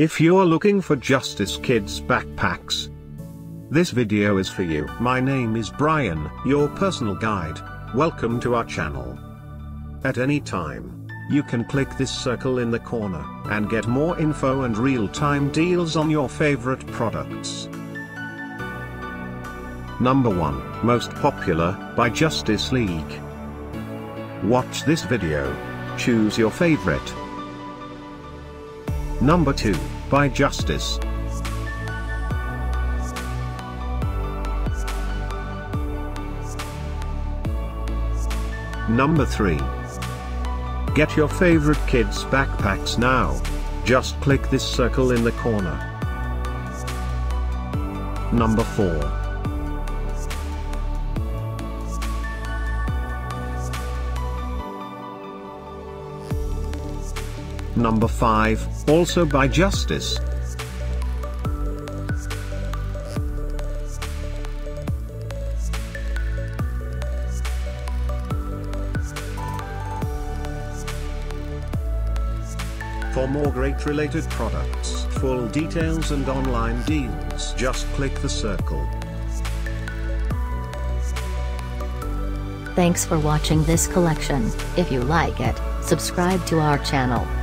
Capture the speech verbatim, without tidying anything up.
If you're looking for Justice Kids backpacks, this video is for you. My name is Brian, your personal guide. Welcome to our channel. At any time, you can click this circle in the corner and get more info and real-time deals on your favorite products. Number one. Most Popular, by Justice League. Watch this video. Choose your favorite. Number two. By Justice. Number three. Get your favorite kids' backpacks now. Just click this circle in the corner. Number four. Number five, also by Justice. For more great related products, full details and online deals, just click the circle. Thanks for watching this collection. If you like it, subscribe to our channel.